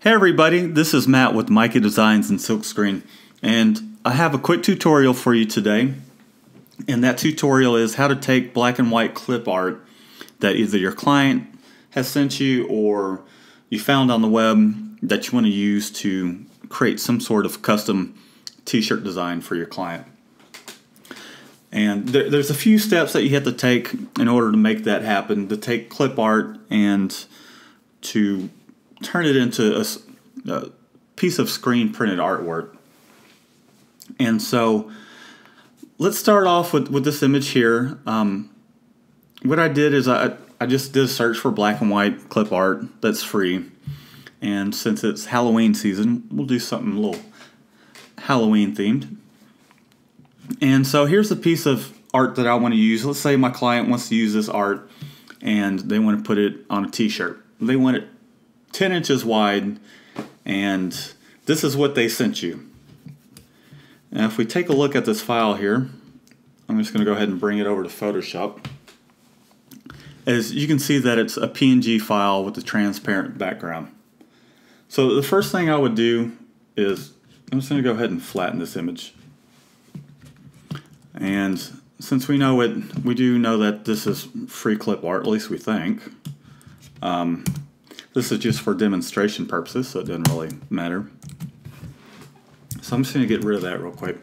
Hey everybody, this is Matt with Mikey Designs and Silkscreen, and I have a quick tutorial for you today, and that tutorial is how to take black and white clip art that either your client has sent you or you found on the web that you want to use to create some sort of custom t-shirt design for your client. And there's a few steps that you have to take in order to make that happen, to take clip art and to turn it into a piece of screen printed artwork. And so let's start off with this image here. What I did is I just did a search for black and white clip art that's free. And since it's Halloween season, we'll do something a little Halloween themed. And so here's a piece of art that I want to use. Let's say my client wants to use this art and they want to put it on a t-shirt. They want it 10 inches wide, and this is what they sent you. Now if we take a look at this file here, I'm just going to go ahead and bring it over to Photoshop. As you can see that it's a PNG file with a transparent background. So the first thing I would do is I'm just going to go ahead and flatten this image. And since we do know that this is free clip art, at least we think. This is just for demonstration purposes, so it doesn't really matter. So I'm just going to get rid of that real quick.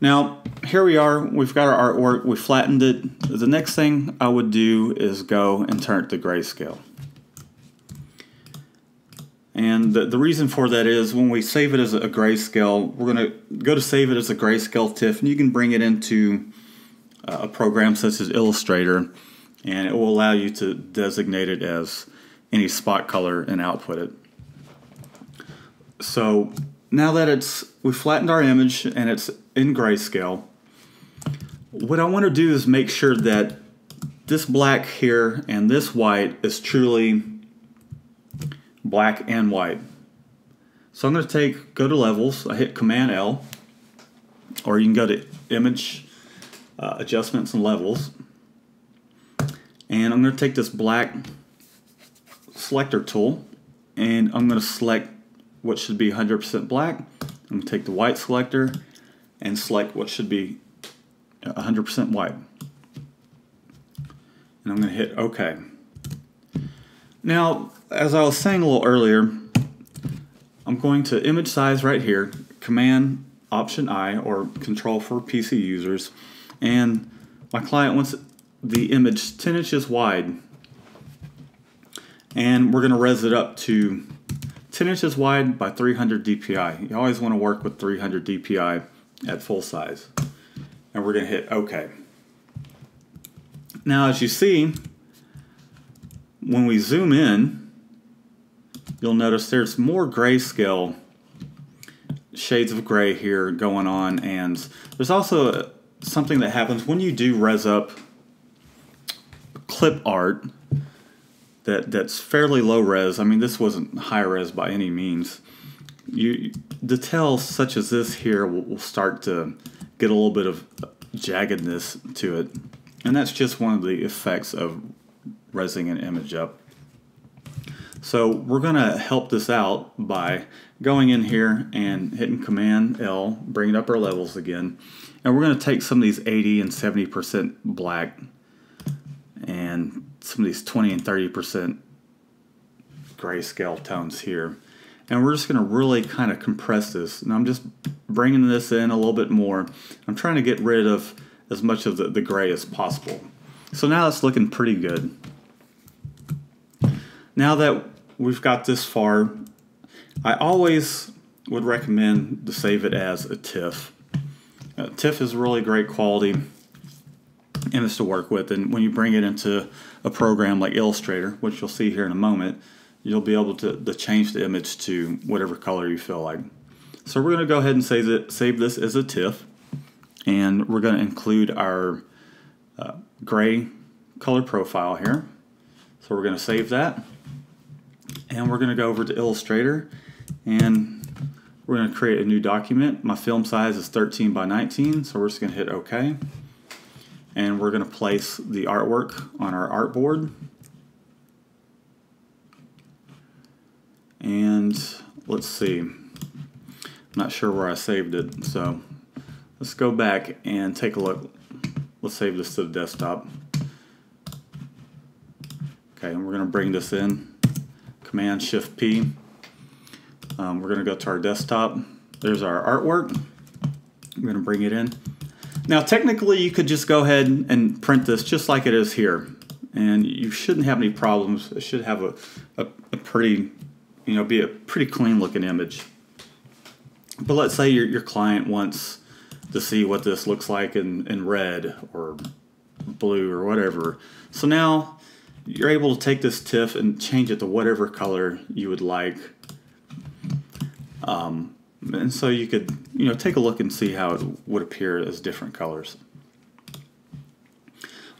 Now, here we are. We've got our artwork. We flattened it. The next thing I would do is go and turn it to grayscale. And the reason for that is when we save it as a grayscale, we're going to go to save it as a grayscale TIFF, and you can bring it into a program such as Illustrator, and it will allow you to designate it as any spot color and output it. So now that we flattened our image and it's in grayscale, what I want to do is make sure that this black here and this white is truly black and white. So I'm going to go to Levels, I hit Command L, or you can go to Image, Adjustments and Levels, and I'm going to take this black selector tool and I'm going to select what should be 100% black. I'm going to take the white selector and select what should be 100% white. And I'm going to hit OK. Now, as I was saying a little earlier, I'm going to image size right here, Command-Option-I, or Control for PC users, and my client wants the image 10 inches wide. And we're going to res it up to 10 inches wide by 300 dpi. You always want to work with 300 dpi at full size. And we're going to hit OK. Now as you see, when we zoom in, you'll notice there's more grayscale shades of gray here going on. And there's also something that happens when you do res up clip art that's fairly low res. I mean, this wasn't high res by any means. Details such as this here will start to get a little bit of jaggedness to it. And that's just one of the effects of resing an image up. So we're going to help this out by going in here and hitting Command L, bringing up our levels again. And we're going to take some of these 80 and 70% black and some of these 20 and 30% grayscale tones here. And we're just going to really kind of compress this. And I'm just bringing this in a little bit more. I'm trying to get rid of as much of the gray as possible. So now it's looking pretty good. Now that we've got this far, I always would recommend to save it as a TIFF. TIFF is really great quality image to work with, and when you bring it into a program like Illustrator, which you'll see here in a moment, you'll be able to change the image to whatever color you feel like. So we're going to go ahead and save this as a TIFF, and we're going to include our gray color profile here. So we're going to save that, and we're going to go over to Illustrator, and we're going to create a new document. My film size is 13 by 19, so we're just going to hit OK. And we're going to place the artwork on our artboard. And let's see, I'm not sure where I saved it, so let's go back and take a look. Let's save this to the desktop. Okay, and we're going to bring this in, Command-Shift-P. We're going to go to our desktop. There's our artwork. I'm going to bring it in. Now technically you could just go ahead and print this just like it is here, and you shouldn't have any problems. It should have a pretty, you know, be a pretty clean looking image. But let's say your client wants to see what this looks like in red or blue or whatever. So now you're able to take this TIFF and change it to whatever color you would like. And so you could, you know, take a look and see how it would appear as different colors.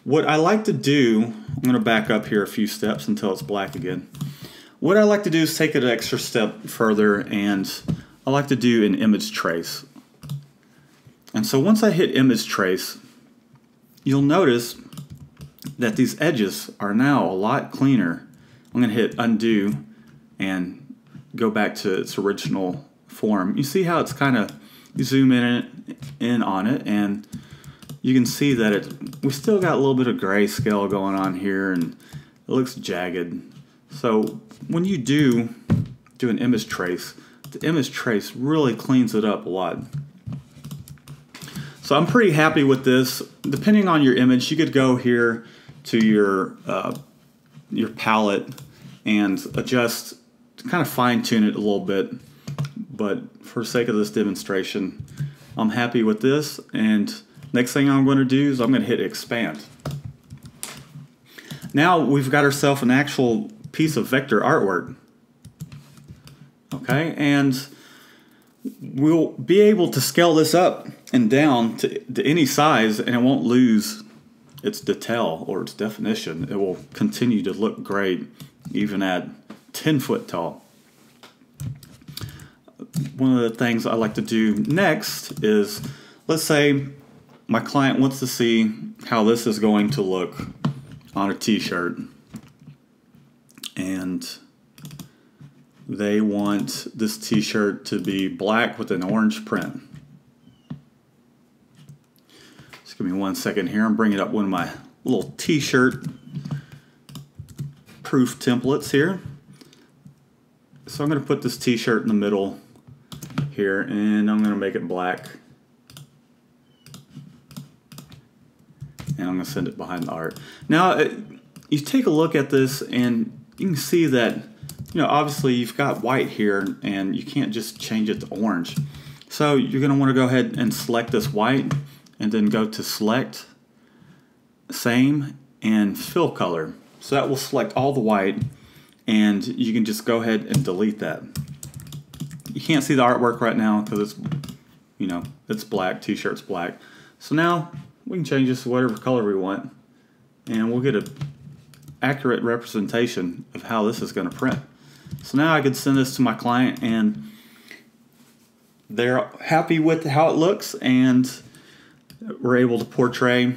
What I like to do, I'm going to back up here a few steps until it's black again. What I like to do is take it an extra step further, and I like to do an image trace. And so once I hit image trace, you'll notice that these edges are now a lot cleaner. I'm going to hit undo and go back to its original form. You see how it's kind of, you zoom in on it, and you can see that we still got a little bit of grayscale going on here, and it looks jagged. So when you do an image trace, the image trace really cleans it up a lot. So I'm pretty happy with this. Depending on your image, you could go here to your palette and adjust, kind of fine-tune it a little bit. But for the sake of this demonstration, I'm happy with this. And next thing I'm going to do is I'm going to hit expand. Now we've got ourselves an actual piece of vector artwork. Okay, and we'll be able to scale this up and down to any size, and it won't lose its detail or its definition. It will continue to look great even at 10 foot tall. One of the things I like to do next is, let's say my client wants to see how this is going to look on a t-shirt, and they want this t-shirt to be black with an orange print. Just give me one second here. I'm bringing up one of my little t-shirt proof templates here. So I'm going to put this t-shirt in the middle here, and I'm going to make it black, and I'm going to send it behind the art. Now you take a look at this and you can see that, you know, obviously you've got white here and you can't just change it to orange. So you're going to want to go ahead and select this white, and then go to select, same, and fill color. So that will select all the white, and you can just go ahead and delete that. You can't see the artwork right now because it's, you know, it's black, t-shirt's black. So now we can change this to whatever color we want, and we'll get an accurate representation of how this is going to print. So now I could send this to my client, and they're happy with how it looks, and we're able to portray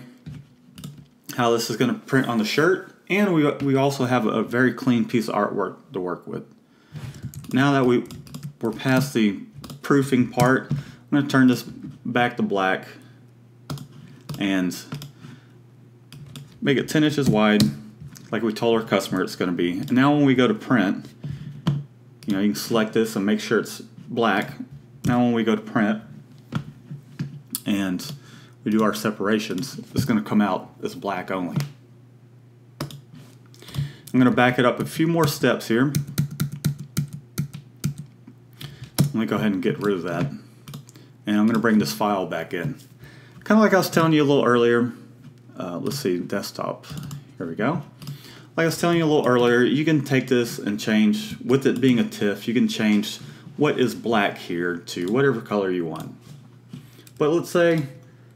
how this is going to print on the shirt. And we also have a very clean piece of artwork to work with. Now that we're past the proofing part, I'm going to turn this back to black and make it 10 inches wide like we told our customer it's going to be. And now when we go to print, you know, you can select this and make sure it's black. Now when we go to print and we do our separations, it's going to come out as black only. I'm going to back it up a few more steps here. Let me go ahead and get rid of that. And I'm going to bring this file back in. Kind of like I was telling you a little earlier. Let's see, desktop. Here we go. Like I was telling you a little earlier, you can take this and change, with it being a TIFF, you can change what is black here to whatever color you want. But let's say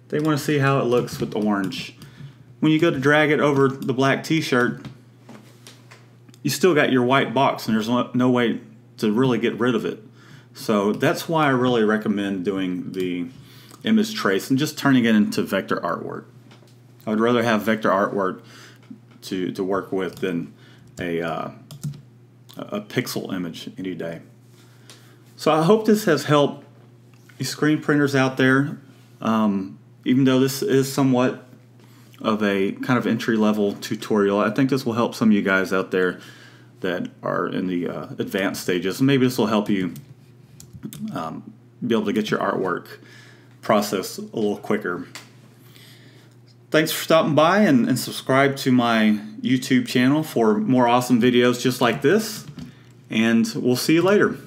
they want to see how it looks with the orange. When you go to drag it over the black t-shirt, you still got your white box, and there's no way to really get rid of it. So that's why I really recommend doing the image trace and just turning it into vector artwork. I would rather have vector artwork to work with than a pixel image any day. So I hope this has helped you screen printers out there. Even though this is somewhat of a kind of entry-level tutorial, I think this will help some of you guys out there that are in the advanced stages. Maybe this will help you be able to get your artwork process a little quicker. Thanks for stopping by and subscribe to my YouTube channel for more awesome videos just like this, and we'll see you later.